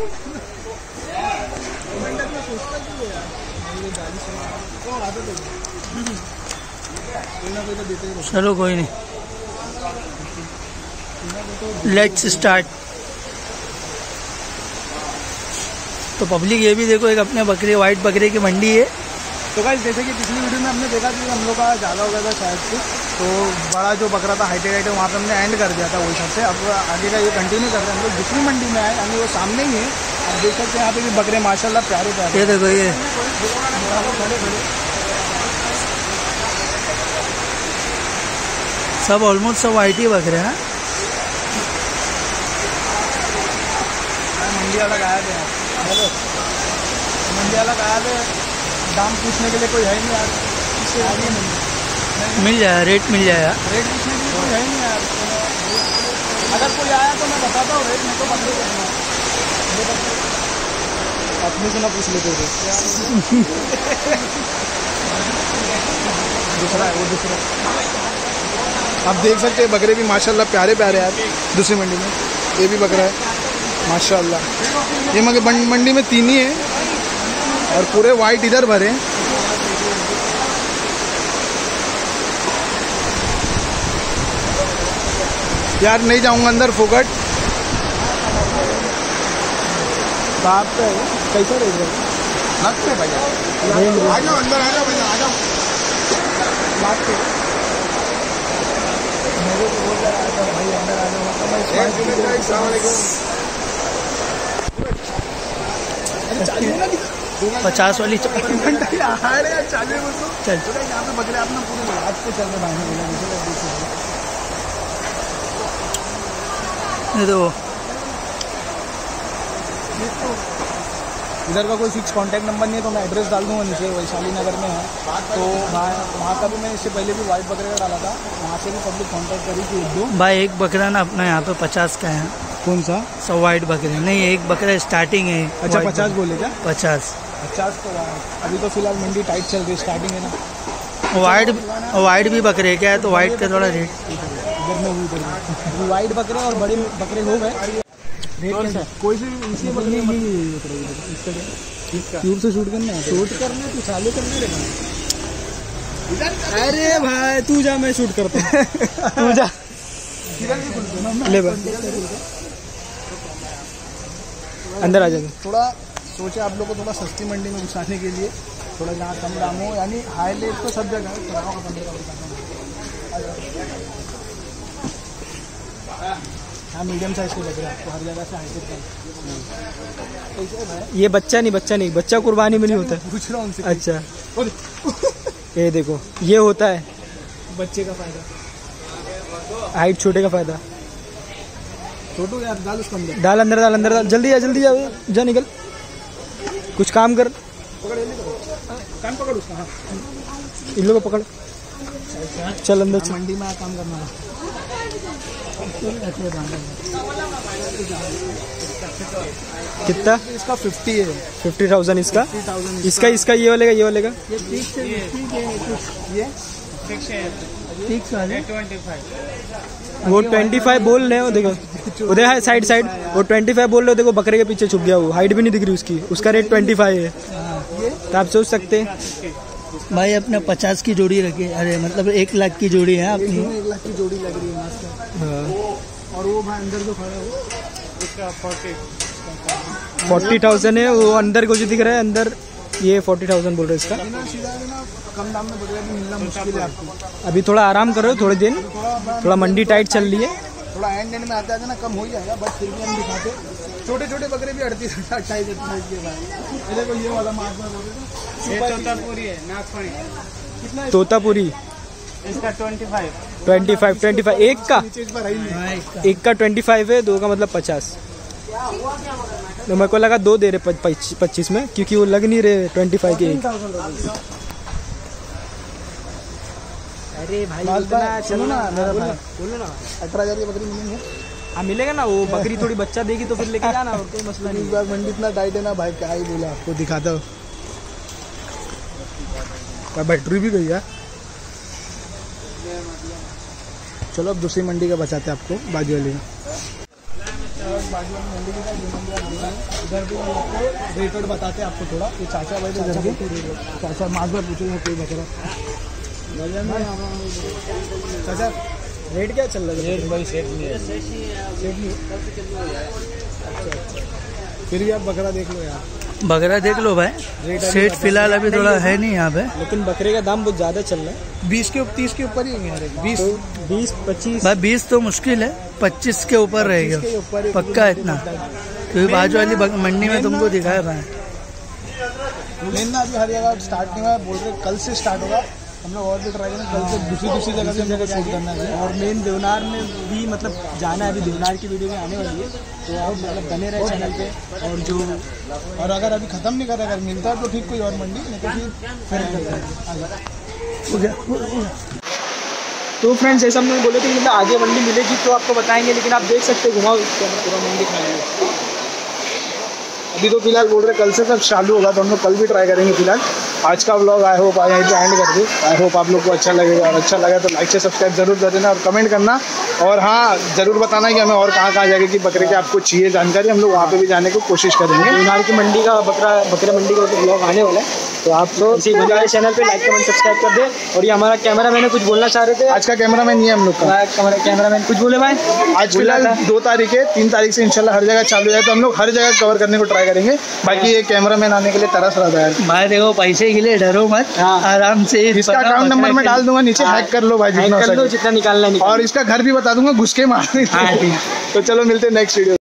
चलो कोई नहीं, लेट्स स्टार्ट। तो पब्लिक ये भी देखो, एक अपने बकरे वाइट बकरे की मंडी है। तो गाइस जैसे कि पिछली वीडियो में हमने देखा कि हम लोग का ज़्यादा हो गया था शायद से, तो बड़ा जो बकरा था हाईटेक आइटम वहाँ पे हमने एंड कर दिया था वो हिसाब से। अब आगे का ये कंटिन्यू कर रहे हैं हम लोग। दूसरी मंडी में आए, हमें वो सामने ही है, आप देख सकते हैं यहाँ पे भी बकरे माशाल्लाह प्यारे प्यारे। ये देखो ये सब ऑलमोस्ट सब वाइट ही बकरे हैं। मंडी वाला गायब है, मंडी वाला गायब है, दाम पूछने के लिए कोई है नहीं यार, इससे आगे नहीं मिल जाए, रेट मिल जाएगा, रेट पूछने के लिए कोई है नहीं यार। अगर कोई आया तो मैं बताता हूँ रेट, मैं तो बंद करना अपनी से ना पूछ लेते थे। दूसरा है वो, दूसरा आप देख सकते हैं बकरे भी माशाल्लाह प्यारे प्यारे यार। दूसरी मंडी में ये भी बकरा है माशाल्लाह, ये मगर मंडी में तीन ही है और पूरे वाइट इधर भरे। यार नहीं जाऊंगा अंदर, फोकट बाप पे कैसे रह गए हाथ पे भैया। आ जाओ अंदर, आ जाओ भैया, आ जाओ बात पे मेरे को बोल रहा है भाई अंदर आ जाओ। अस्सलाम वालेकुम। अरे 50 वाली चल देखो, इधर का कोई फिक्स कांटेक्ट नंबर नहीं है तो मैं एड्रेस डाल दूँगा नीचे, वैशाली नगर में है। तो भाई वहाँ का भी मैं इससे पहले भी वाइट बकरे का डाला था, वहाँ से भी पब्लिक कांटेक्ट करी थी एक दो। भाई एक बकरा ना अपना यहाँ पे 50 का है। कौन सा? सब वाइट बकरे नहीं, एक बकरा स्टार्टिंग है। अच्छा 50 बोले क्या? 50 तो अभी तो फिलहाल मंडी टाइट चल रही, स्टार्टिंग है ना। वाइट भी बकरे क्या है तो वाइट का थोड़ा रेट इधर में हुई, वाइट बकरे और बड़े बकरे हो गए। कोई से इसलिए बकरे ट्यूब से शूट करना है, शूट करना है तो चालू करने रहना। अरे भाई तू जा, मैं शूट करता हूँ तू जा ले अंदर आ जाएगा। थोड़ा सोचा आप लोग को थोड़ा सस्ती मंडी में घुसाने के लिए, थोड़ा जहाँ कम दाम हो, यानी हाई रेट तो सब जगह है। हाँ मीडियम साइज को लग रहा है आपको हर जगह से हाईटेक। ये बच्चा कुर्बानी में नहीं होता है, पूछ रहा हूँ उनसे। अच्छा ये देखो ये होता है बच्चे का फायदा, हाइट छोटे का फायदा। छोटू यार डाल उसको अंदर, डाल अंदर, डाल अंदर, डाल जल्दी आ, जल्दी आ, जा निकल, कुछ काम कर, काम पकड़ उसका। हाँ इन लोगों को पकड़, चल अंदर चल। मंडी में काम करना है कितना? इसका 50 है, 50,000 इसका, इसका इसका ये वाले का, ये वाले का वो 25 बोल रहे हो। देखो उधर है साइड साइड, वो 25 बोल रहे हो, देखो बकरे के पीछे छुप गया, वो हाइट भी नहीं दिख रही उसकी, उसका रेट 25 है। तो आप सोच सकते हैं भाई अपने 50 की जोड़ी रखी, अरे मतलब 1 लाख की जोड़ी है आपकी, 1 लाख की जोड़ी लग रही है मास्टर। और वो भाई अंदर जो खड़ा है उसका 40,000 है, वो अंदर को जो दिख रहा है अंदर, ये 40,000 बोल रहे हैं इसका। कम दाम में बकरा भी मिलना मुश्किल है आपको। अभी थोड़ा आराम करो, थोड़े दिन थोड़ा मंडी टाइट चल रही है, थोड़ा एंड एंड में आता है ना कम हो ही जाएगा, बट फिर भी हम दिखाते छोटे छोटे बकरे भी 38-38 के बाद। देखो ये वाला तोतापुरी है, नागपुरी कितना? तोतापुरी इसका 25 एक का, एक का 25 है, दो का मतलब 50। तो मेरे को लगा दो दे रहे 25 में, क्योंकि वो लग नहीं रहे 25 के एक। अरे भाई चलो ना, 18,000 की बकरी मिलेंगे। हाँ मिलेगा ना, वो बकरी थोड़ी बच्चा देगी तो फिर लेके जाना, और कोई मसला नहीं। इस बार मंडी इतना टाइट है ना भाई, क्या ही बोला आपको। दिखाता हूँ, बैटरी भी गई है। चलो अब दूसरी मंडी का बचाते हैं आपको, बाजू वाली। बाजू में मंदिर है, इधर भी आपको रेट वेट बताते हैं आपको थोड़ा। ये चाचा भाई तो जल्दी चाचा मांस भर पूछेंगे कोई वगैरह। चाचा रेट क्या चल रहा है? रेट भाई सेट नहीं है, सेट नहीं है, फिर भी आप बकरा देख लो यार, बकरा देख लो भाई। सेट फिलहाल अभी थोड़ा है नहीं यहाँ पे, लेकिन बकरे का दाम बहुत ज़्यादा चल रहा है, 20 के 30 के ऊपर ही है यार। 20-25 भाई, 20 तो मुश्किल है, 25 के ऊपर रहेगा पक्का इतना, क्योंकि बाजू वाली मंडी में तुमको दिखाया भाई। लेना अभी हर जगह स्टार्ट नहीं हुआ, बोल रहे कल से स्टार्ट होगा। हम लोग और भी ट्राई करेंगे, कल से दूसरी जगह शूट करना है, और मेन देवनार में भी मतलब जाना है। अभी देवनार की वीडियो में आने वाली है, तो आप मतलब बने रहे चैनल पे। और जो और अगर अभी ख़त्म नहीं कर, अगर मिलता है तो ठीक, कोई और मंडी नहीं तो फिर आगे। तो फ्रेंड्स ऐसा हमने बोले थे कि आगे मंडी मिलेगी तो आपको बताएंगे, लेकिन आप देख सकते हो घुमाओ पूरा मंडी खाएंगे। अभी तो फिलहाल बोल रहे कल से सब चालू होगा, तो हम लोग कल भी ट्राई करेंगे। फिलहाल आज का व्लॉग आई होप आज यहीं पे एंड कर दें। आई होप आप लोग को अच्छा लगेगा, और अच्छा लगा तो लाइक से सब्सक्राइब जरूर कर देना, और कमेंट करना, और हाँ ज़रूर बताना कि हमें और कहाँ कहाँ जाएगा कि बकरे की आपको चाहिए जानकारी। हम लोग वहाँ पे भी जाने की कोशिश करेंगे। देवनार की मंडी का बकरा मंडी का व्लॉग आने वाला है, तो आप लोग इसी हमारे चैनल पर लाइक कमेंट सब्सक्राइब कर दें। और ये हमारा कैमरा मैन कुछ बोलना चाह रहे थे, आज का कैमरा मैन ये हम लोग का कैमरा मैन कुछ बोले भाई। आज फिलहाल 2 तारीख है, 3 तारीख से इंशाल्लाह हर जगह चालू है, तो हम लोग हर जगह कवर करने को ट्राई करेंगे। बाकी ये कैमरा मैन आने के लिए तरस रहा है भाई, देखो पैसे के लिए डरो मत, आराम से इसका अकाउंट नंबर मैं डाल दूंगा नीचे, हैक कर लो भाई जितना निकालना है, और इसका घर भी बता दूंगा, घुस के मार। तो चलो मिलते हैं नेक्स्ट वीडियो।